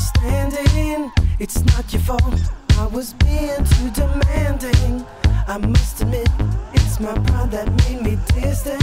understanding. It's not your fault, I was being too demanding. I must admit, it's my pride that made me distant.